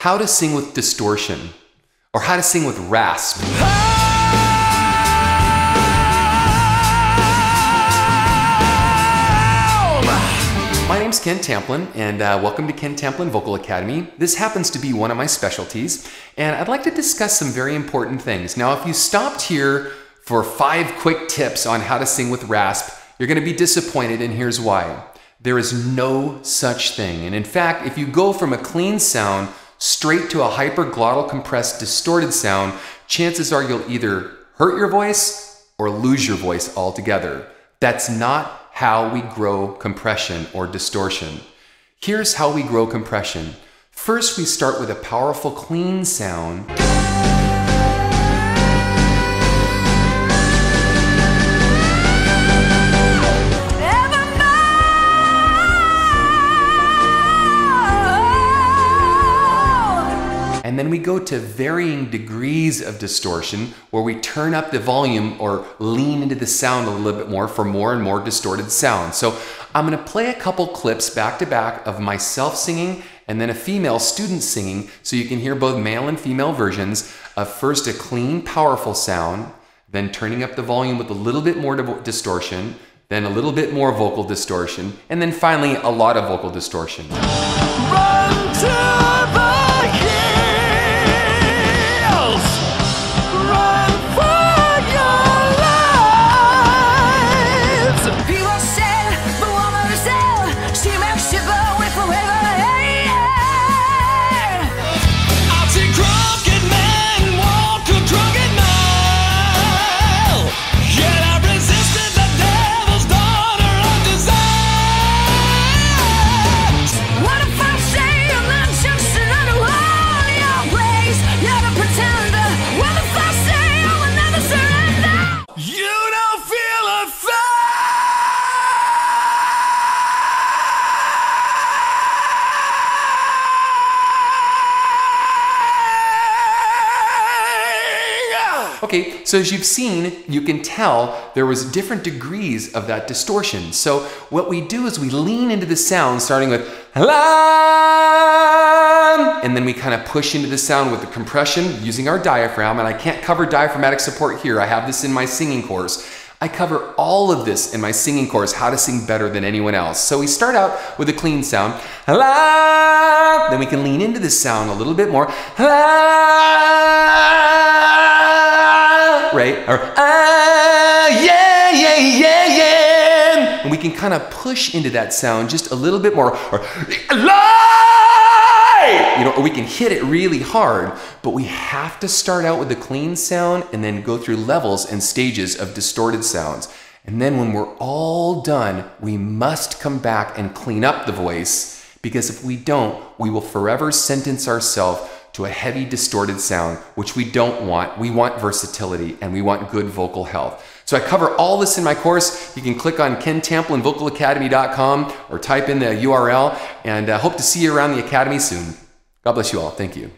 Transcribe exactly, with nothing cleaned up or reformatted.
how to sing with distortion, or how to sing with rasp. My name's Ken Tamplin, and uh, welcome to Ken Tamplin Vocal Academy. This happens to be one of my specialties, and I'd like to discuss some very important things. Now, if you stopped here for five quick tips on how to sing with rasp, you're gonna be disappointed, and here's why. There is no such thing. And in fact, if you go from a clean sound straight to a hyper glottal compressed distorted sound, chances are you'll either hurt your voice or lose your voice altogether. That's not how we grow compression or distortion. Here's how we grow compression. First, we start with a powerful clean sound. And then we go to varying degrees of distortion, where we turn up the volume or lean into the sound a little bit more for more and more distorted sound. So I'm gonna play a couple clips back to back of myself singing and then a female student singing, so you can hear both male and female versions of first a clean, powerful sound, then turning up the volume with a little bit more distortion, then a little bit more vocal distortion, and then finally a lot of vocal distortion. Run to the Okay, so as you've seen, you can tell there was different degrees of that distortion. So what we do is we lean into the sound, starting with la, and then we kind of push into the sound with the compression using our diaphragm. And I can't cover diaphragmatic support here. I have this in my singing course. I cover all of this in my singing course, How to Sing Better Than Anyone Else. So we start out with a clean sound, la, then we can lean into this sound a little bit more, la, right? Or ah, yeah, yeah, yeah, yeah. And we can kind of push into that sound just a little bit more, or la, you know, or we can hit it really hard. But we have to start out with a clean sound and then go through levels and stages of distorted sounds. And then when we're all done, we must come back and clean up the voice, because if we don't, we will forever sentence ourselves to a heavy distorted sound, which we don't want. We want versatility and we want good vocal health. So I cover all this in my course. You can click on ken tamplin vocal academy dot com or type in the U R L, and I hope to see you around the academy soon. God bless you all. Thank you.